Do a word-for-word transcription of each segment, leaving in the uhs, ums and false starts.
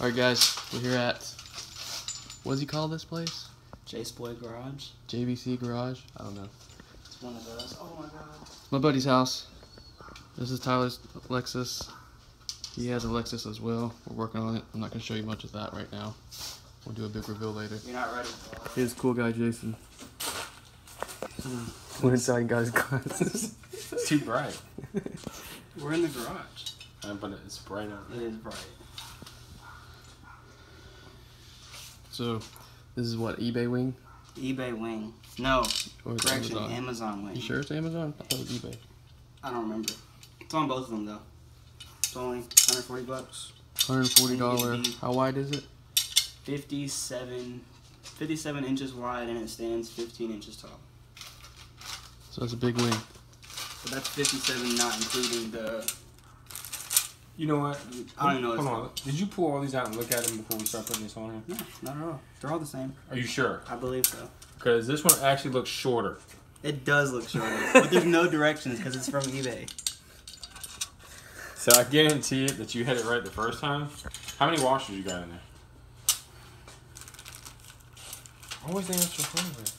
Alright guys, we're here at, what does he call this place? Jasboy Garage. J B C Garage? I don't know. It's one of those. Oh my god. My buddy's house. This is Tyler's Lexus. He has a Lexus as well. We're working on it. I'm not going to show you much of that right now. We'll do a big reveal later. You're not ready for it. Here's cool guy Jason. We're inside guys' glasses. It's too bright. We're in the garage. Uh, but it's bright out there. It is bright. So, this is what, eBay Wing? eBay Wing. No, correction, Amazon. Amazon Wing. You sure it's Amazon? I thought it was eBay. I don't remember. It's on both of them, though. It's only one hundred forty bucks. one hundred forty dollars. How wide is it? fifty-seven, fifty-seven inches wide, and it stands fifteen inches tall. So that's a big wing. But that's fifty-seven, not including the... You know what? I don't even know what it's called. Did you pull all these out and look at them before we start putting this on here? No, not at all. They're all the same. Are you sure? I believe so. Because this one actually looks shorter. It does look shorter, but there's no directions because it's from eBay. So I guarantee it that you had it right the first time. How many washers you got in there? Always the extra flavor.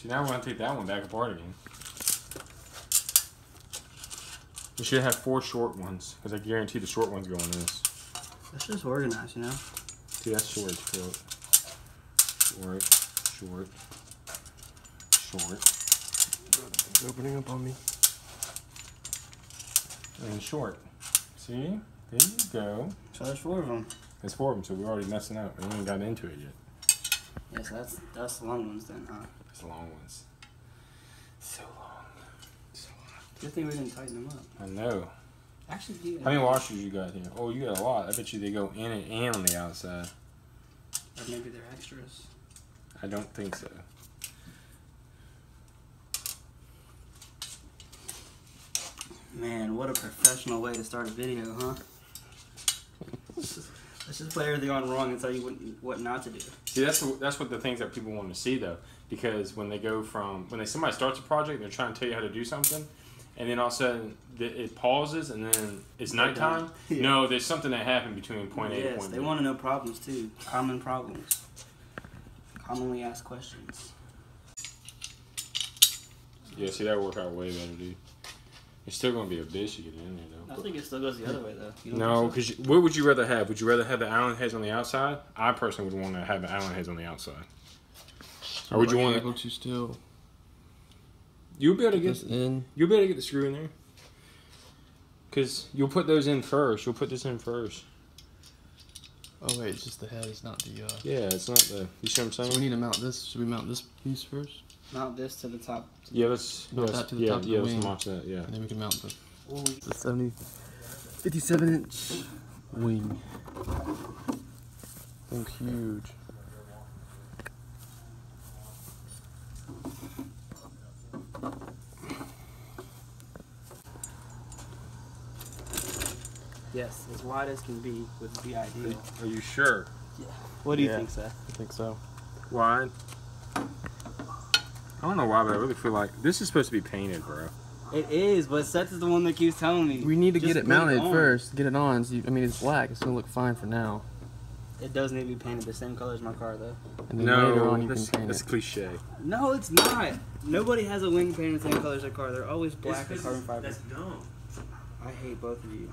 See, now we're going to take that one back apart again. We should have four short ones, because I guarantee the short ones go in this. That's just organized, you know? See, that's short, short, short, short, short. It's opening up on me. And short. See? There you go. So there's four of them. There's four of them, so we're already messing up. We haven't gotten into it yet. Yeah, so that's, that's the long ones then, huh? That's the long ones. So long. Good thing we didn't tighten them up. I know. Actually, yeah. How many washers you got here? Oh, you got a lot. I bet you they go in and, and on the outside. Or maybe they're extras. I don't think so. Man, what a professional way to start a video, huh? let's, just, let's just play everything on wrong and tell you what, what not to do. See, that's the, that's what the things that people want to see, though. Because when they go from... When they, somebody starts a project and they're trying to tell you how to do something... And then all of a sudden, it pauses, and then it's nighttime. Yeah. No, there's something that happened between point A yes, and point B. They want to know problems, too. Common problems. Commonly asked questions. Yeah, see, that worked out way better, dude. It's still going to be a bitch to get in there, though. I think it still goes the other way, though. No, because so? What would you rather have? Would you rather have the island heads on the outside? I personally would want to have the island heads on the outside. So or would you want to... to still... You'll be able to get in. You'll be able to get the screw in there, cause you'll put those in first. You'll put this in first. Oh wait, it's just the head. It's not the. Uh... Yeah, it's not the. You see what I'm saying? So we need to mount this. Should we mount this piece first? Mount this to the top. Yeah, let's mount yes, that to the yeah, top. Yeah, of the yeah, wing. Let's mount that. Yeah. And then we can mount the. Oh, the seventy, fifty-seven inch wing. Looks huge. Yes, as wide as can be would be ideal. Are you sure? Yeah. What do you yeah. think, Seth? I think so. Wide? I don't know why, but I really feel like this is supposed to be painted, bro. It is, but Seth is the one that keeps telling me. We need to get it mounted it first. Get it on. So you, I mean, it's black. It's going to look fine for now. It does need to be painted the same color as my car, though. And then no, later on you that's, can paint that's it. Cliche. No, it's not. Nobody has a wing painted the same color as their car. They're always black and carbon fiber. That's dumb. I hate both of you.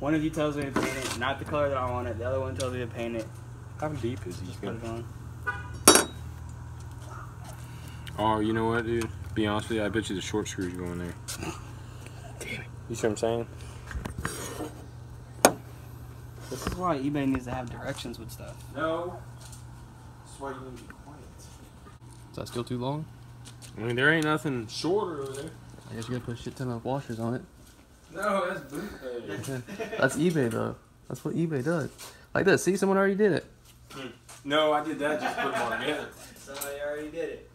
One of you tells me to paint it, not the color that I want it. The other one tells me to paint it. How deep is he? Just put it on. Oh, you know what, dude? To be honest with you, I bet you the short screws go in there. Damn it. You see what I'm saying? This is why eBay needs to have directions with stuff. No. That's why you need to be quiet. Is that still too long? I mean, there ain't nothing shorter over there. I guess you gotta put a shit ton of washers on it. No, that's bootleg. That's eBay, though. That's what eBay does. Like this. See, someone already did it. Hmm. No, I did that. Just put them on together. Somebody already did it.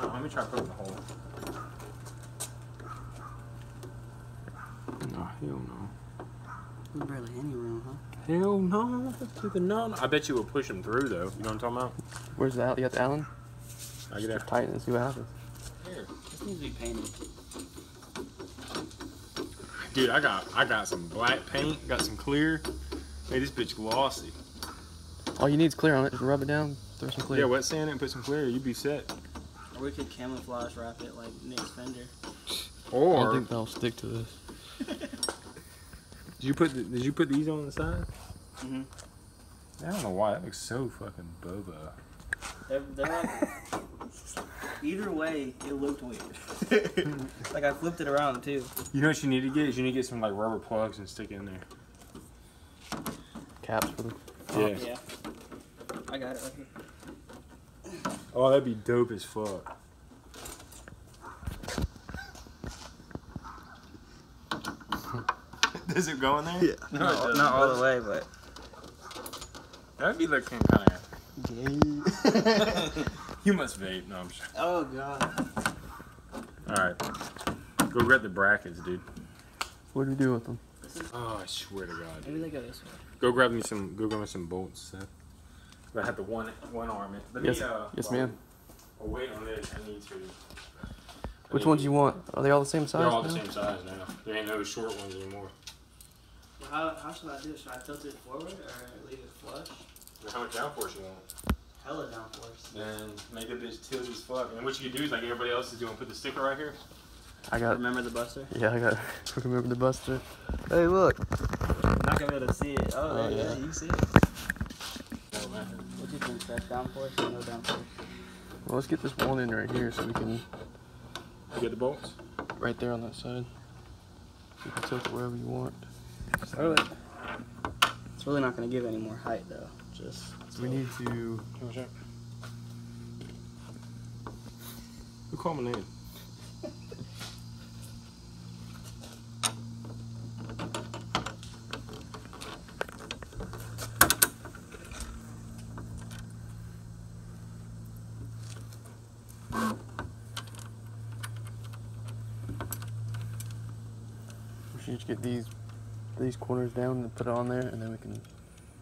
Oh, let me try putting the hole. No, hell no. There's barely any room, huh? Hell no, no. I bet you will push them through though. You know what I'm talking about? Where's the Allen? You got the Allen? I get it. Just tighten and see what happens. Here, this needs to be painted. Dude, I got I got some black paint, got some clear. Hey, this bitch glossy. All you need is clear on it. Just rub it down, throw some clear. Yeah, wet sand it and put some clear. You'd be set. Or we could camouflage wrap it like Nick's fender. Or I don't think they'll stick to this. Did you put the, Did you put these on the side? Mm-hmm. I don't know why that looks so fucking boba. They're, they're like, either way, it looked weird. Like I flipped it around too. You know what you need to get is you need to get some like rubber plugs and stick it in there. Caps for the. Yeah. Yeah. I got it right here. Oh, that'd be dope as fuck. Does it go in there? Yeah. No, no it not all the way, but. That'd be looking kind of. Yeah. You must vape. No, I'm sure. Oh, God. Alright. Go grab the brackets, dude. What do we do with them? Oh, I swear to God. Maybe they go this way. Go grab me some. Go grab me some bolts, Seth. I have the one one arm. It. Let yes, me, uh, yes, ma'am. I'll wait on this. I need to. I Which need ones to, you want? Are they all the same size? They're all now? the same size now. There ain't no short ones anymore. Well, how how should I do it? Should I tilt it forward or leave it flush? Well, how much downforce you want? Hella downforce. Then make the bitch tilt as fuck. And what you can do is like everybody else is doing. Put the sticker right here. I got. Remember the buster? Yeah, I got. Remember the buster. Hey, look. I'm not gonna be able to see it. Oh, oh yeah, yeah, you can see it. What do you think, Seth? Downforce or no downforce? Well, let's get this one in right here so we can. You get the bolts? Right there on that side. You can tilt it wherever you want. Throw it. It's really not gonna give any more height though. Just. We need to. Who called my name? Get these these corners down and put it on there, and then we can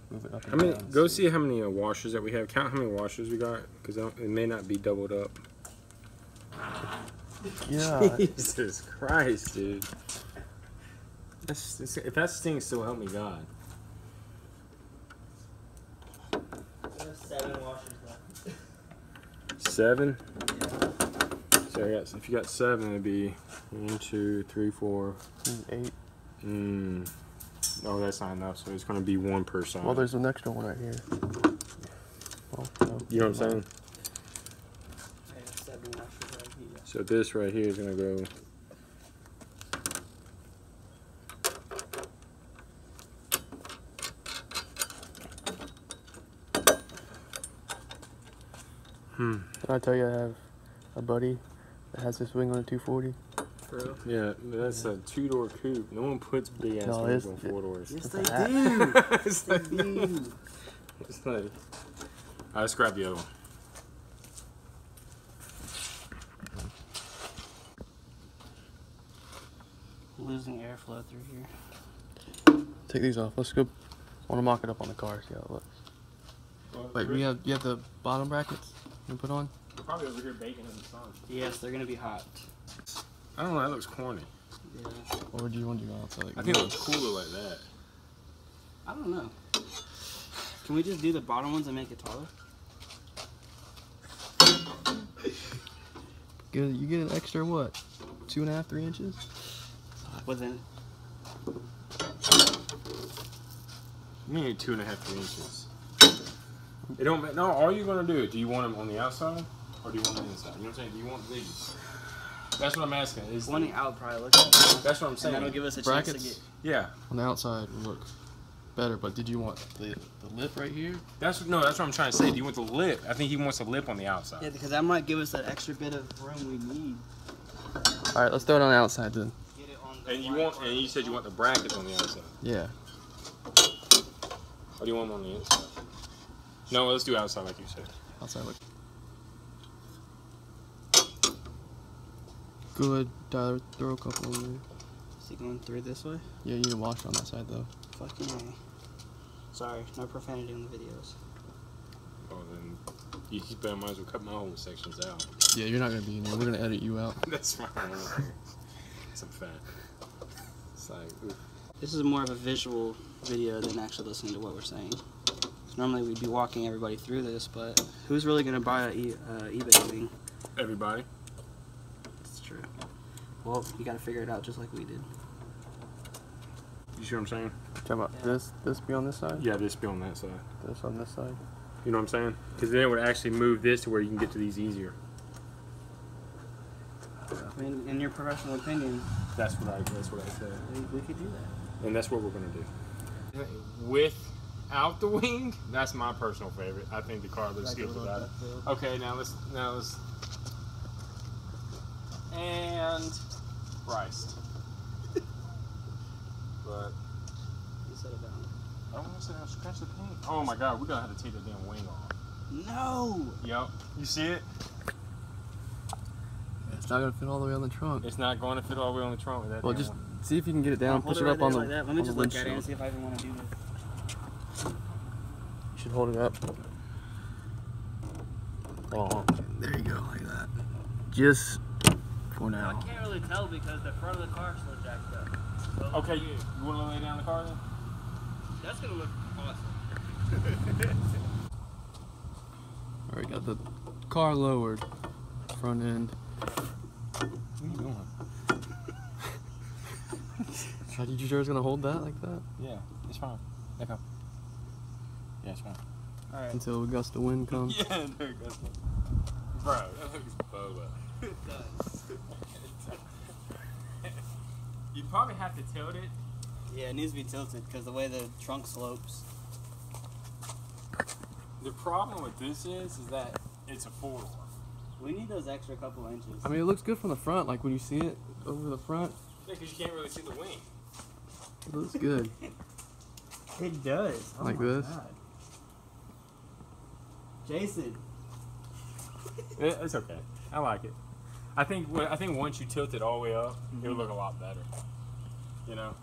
move it up. And I mean, go see how many uh, washers that we have. Count how many washers we got, because it may not be doubled up. Yeah. Jesus Christ, dude. That's, that's, if that stings, so help me God. We have seven washers left. Seven. Yeah. So I got, if you got seven, it'd be one, two, three, four, eight. Mm. Oh, that's not enough. So it's gonna be one per side. Well, there's an extra one right here. Well, no, you know what I'm saying? I have seven washers right here. So this right here is gonna go. Hmm. Did I tell you I have a buddy that has this wing on a two forty? Bro. Yeah, that's yeah. a two-door coupe. No one puts big-ass no, wings on four-doors. Yes, they do. It's they like, do. No. It's like... All right, let's grab the other one. Losing airflow through here. Take these off. Let's go... I want to mock it up on the car, see how it looks. Well, Wait, you have, you have the bottom brackets you put on? They're probably over here baking in the sun. Yes, they're going to be hot. I don't know, that looks corny. Yeah. Or do you want to go outside? Like I think it looks cooler like that. I don't know. Can we just do the bottom ones and make it taller? You get an extra, what, two and a half, three inches? Wasn't it? You need two and a half, three inches. It don't, no, all you're going to do, do you want them on the outside or do you want them inside? You know what I'm saying? Do you want these? That's what I'm asking. Is one the, out probably looks like that's what I'm saying. And that'll give us a brackets, chance to get... Yeah. On the outside would look better, but did you want the, the lip right here? That's No, that's what I'm trying to say. Do you want the lip? I think he wants the lip on the outside. Yeah, because that might give us that extra bit of room we need. All right, let's throw it on the outside then. Get it on the and, you want, and you said you want the brackets on the outside. Yeah. Or do you want them on the inside? No, let's do outside like you said. Outside like... Good, Tyler, throw a couple over there. Is he going through this way? Yeah, you can wash on that side though. Fucking A. Sorry, no profanity on the videos. Oh, then you better might as well cut my own sections out. Yeah, you're not going to be in here. We're going to edit you out. That's fine. It's a fact. It's like, oof. This is more of a visual video than actually listening to what we're saying. Normally we'd be walking everybody through this, but who's really going to buy an e uh, eBay thing? Everybody. That's true. Well, you got to figure it out just like we did. You see what I'm saying? Talking about yeah. this, this be on this side? Yeah, this be on that side. This on this side? You know what I'm saying? Because then it would actually move this to where you can get to these easier. I mean, in your professional opinion. That's what I, that's what I said. We, we could do that. And that's what we're going to do. Without the wing, that's my personal favorite. I think the car looks good without it. Okay, now let's, now let's. And Christ. But you set it down. I don't want to sit down and scratch the paint. Oh my god, we're gonna have to take the damn wing off. No. Yep. You see it? Yeah, it's not gonna fit all the way on the trunk. It's not going to fit all the way on the trunk with that. Well, just one. See if you can get it down. Push it, right it up on the. Like that. Let me just look at it and see if I even want to do this. You should hold it up. Oh. There you go, like that. Just for now. I can't really tell because the front of the car is still jacked up. Okay, you, you want to lay down the car then? That's going to look awesome. Alright, got the car lowered. Front end. What are you doing? Are you sure it's going to hold that like that? Yeah, it's fine. Back up. Yeah, it's fine. Alright. Until a gust of wind comes. Yeah, another gust of wind. Bro, that looks boba. It does. You probably have to tilt it. Yeah, it needs to be tilted because the way the trunk slopes. The problem with this is, is that it's a four-door. We need those extra couple inches. I mean, it looks good from the front. Like when you see it over the front. Yeah, because you can't really see the wing. It looks good. It does. Oh like my this. God. Jason. it, it's okay. I like it. I think I think once you tilt it all the way up, mm-hmm. it'll look a lot better. You know.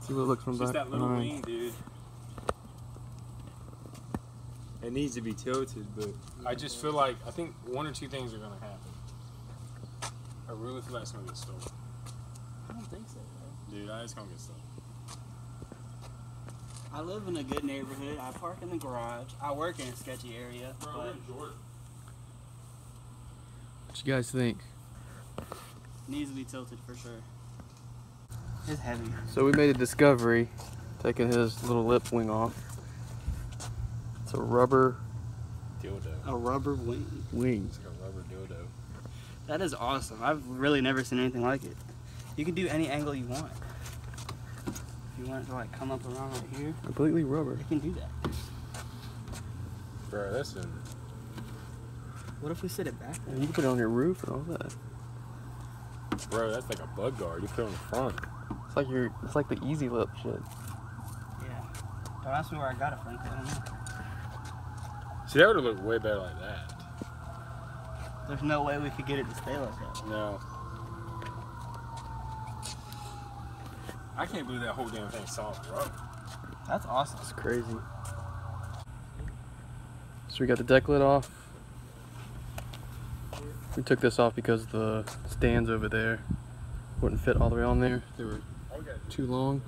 See what it looks from back. Just that little right. wing, dude. It needs to be tilted, but I just feel like I think one or two things are gonna happen. I really feel like it's gonna get stolen. I don't think so, bro. Dude, it's gonna get stolen. I live in a good neighborhood. I park in the garage. I work in a sketchy area. Bro, we're in Jordan. What you guys think? Needs to be tilted for sure. It's heavy. So we made a discovery, taking his little lip wing off. It's a rubber dildo. A rubber wing. Wing. It's like a rubber dildo. That is awesome. I've really never seen anything like it. You can do any angle you want. If you want it to like come up around right here. Completely rubber. You can do that. Bro, that's in. What if we sit it back? You can put it on your roof and all that. Bro, that's like a bug guard. You put it on the front. It's like your, it's like the easy lip shit. Yeah. Don't ask me where I got it from. I don't know. See, that would have looked way better like that. There's no way we could get it to stay like that. No. I can't believe that whole damn thing solid rubber. That's awesome. That's crazy. So we got the deck lid off. We took this off because the stands over there wouldn't fit all the way on there. They were too long.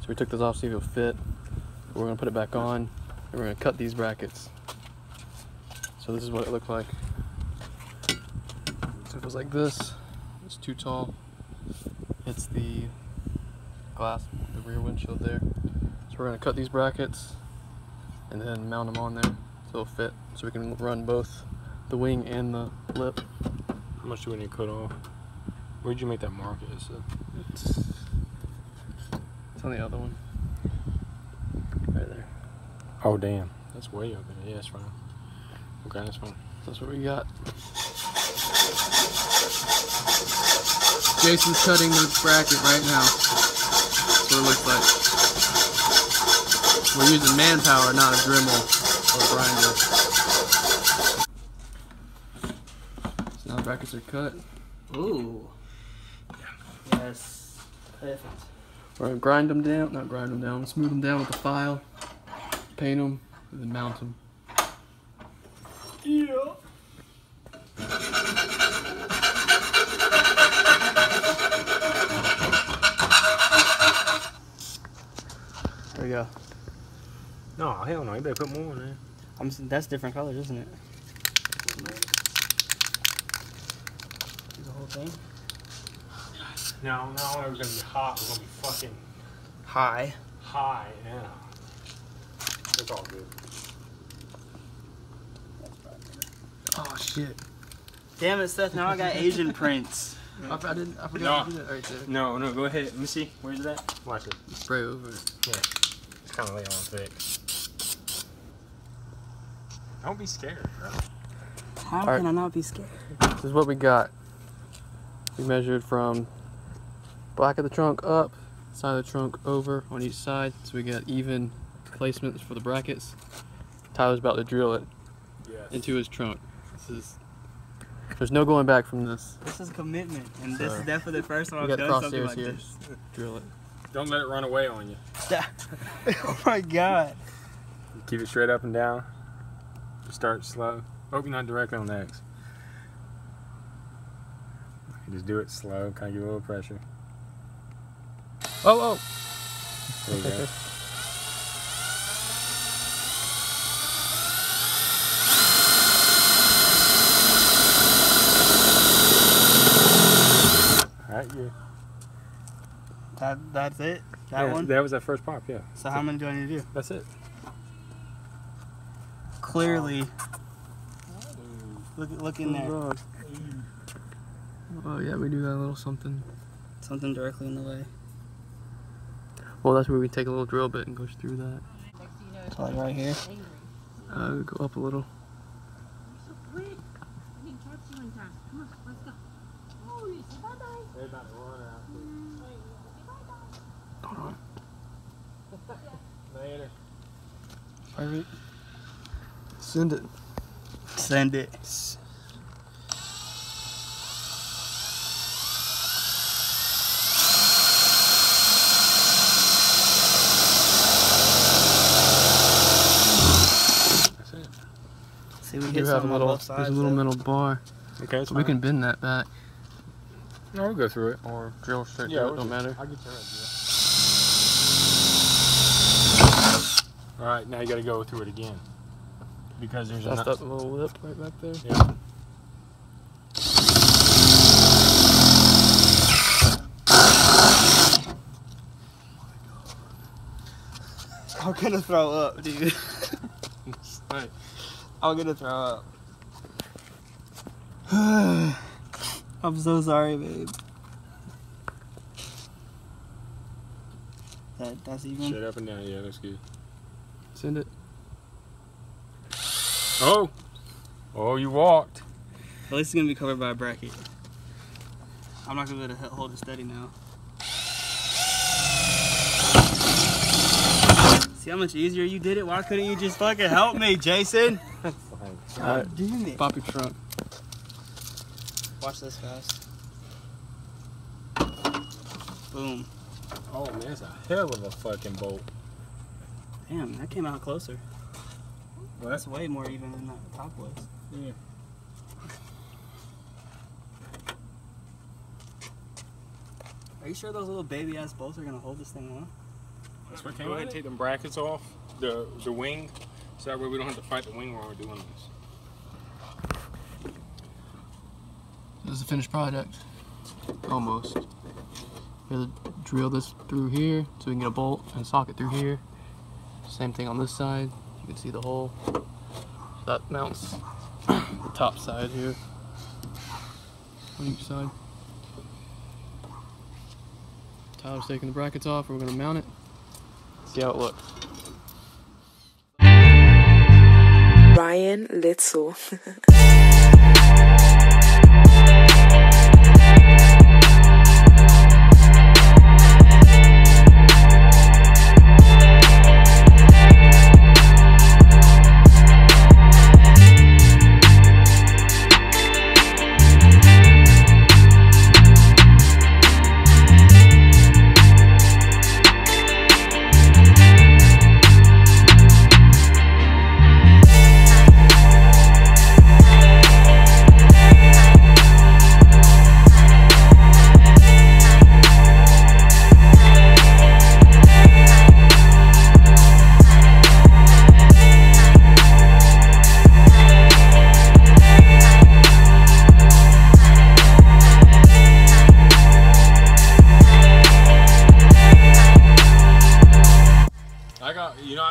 So we took this off to see if it'll fit. We're gonna put it back on and we're gonna cut these brackets. So this is what it looked like. So it was like this. It's too tall. It's the glass, the rear windshield there. So we're gonna cut these brackets and then mount them on there so it'll fit. So we can run both the wing and the lip. How much do we need to cut off? Where'd you make that mark? Is it? It's, it's on the other one. Right there. Oh, damn. That's way up there. Yeah, that's fine. Okay, that's fine. That's what we got. Jason's cutting the bracket right now. That's what it looks like. We're using manpower, not a Dremel or a grinder. Brackets are cut. Ooh. Yeah. Yes. Perfect. We're gonna grind them down, not grind them down, smooth them down with a file, paint them, and then mount them. Yeah. No, hell no. You better put more in there. I'm, that's different colors, isn't it? Do the whole thing. No, no, it was gonna be hot. It was gonna be fucking high. High, yeah. It's all good. Oh shit! Damn it, Seth. Now I got Asian prints. I, I didn't. I forgot to do that right there. No, no. Go ahead. Let me see. Where's that? Watch it. Spray over. Yeah. It's kind of laying on thick. Don't be scared, bro. How can I not be scared? This is what we got. We measured from back of the trunk up, side of the trunk over on each side, so we got even placements for the brackets. Tyler's about to drill it yes. into his trunk. This is, there's no going back from this. This is commitment, and so this is definitely the first time I've done something like here. this. Drill it. Don't let it run away on you. Oh my God. Keep it straight up and down. Start slow. Hope you're not directly on the X. Just do it slow, kind of give a little pressure. Oh, oh! There you go. Alright, yeah. That, that's it? That yeah, one? That was that first pop, yeah. So that's how it. many do I need to do? That's it. Clearly. Look, look in there. Oh yeah, we do that a little something. Something directly in the way. Well, that's where we take a little drill bit and go through that. It's like right here. Uh, we go up a little. You're so quick. I didn't catch you in time. Come on, let's go. Oh, yes. Bye bye. They're about to run out. Mm. Bye bye. Hold on. Later. All right. Send it. Send it. That's it. See, we, we do have a little, there's a little metal bar. Okay, so we can bend that back. No, we'll go through it or drill straight yeah, through it. Don't matter. I'll get you right there. All right, now you got to go through it again. Because there's That's a that little lip right back there. Yeah. I'm gonna throw up, dude. I'm gonna throw up. I'm so sorry, babe. That that's even. Straight up and down, yeah, that's good. Send it. Oh! Oh, you walked. At least it's going to be covered by a bracket. I'm not going to be able to hold it steady now. See how much easier you did it? Why couldn't you just fucking help me, Jason? God right. damn it. Pop your trunk. Watch this, guys. Boom. Oh, man, that's a hell of a fucking bolt. Damn, that came out closer. What? That's way more even than that top was. Yeah. Are you sure those little baby ass bolts are gonna hold this thing on? That's what came out. Go ahead and take them brackets off the the wing, so that way we don't have to fight the wing while we're doing this. This is the finished product, almost. We have to drill this through here so we can get a bolt and socket through here. Same thing on this side. You can see the hole that mounts the top side here on each side. Tyler's taking the brackets off. We're going to mount it, see how it looks. Ryan Little.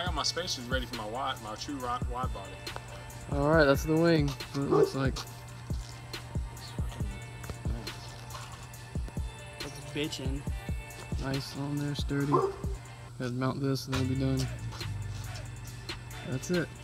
got my spacers ready for my wide, my true wide body. All right, that's the wing. That's what it looks like. That's bitching. Nice on there, sturdy. Gotta mount this and that'll be done. That's it.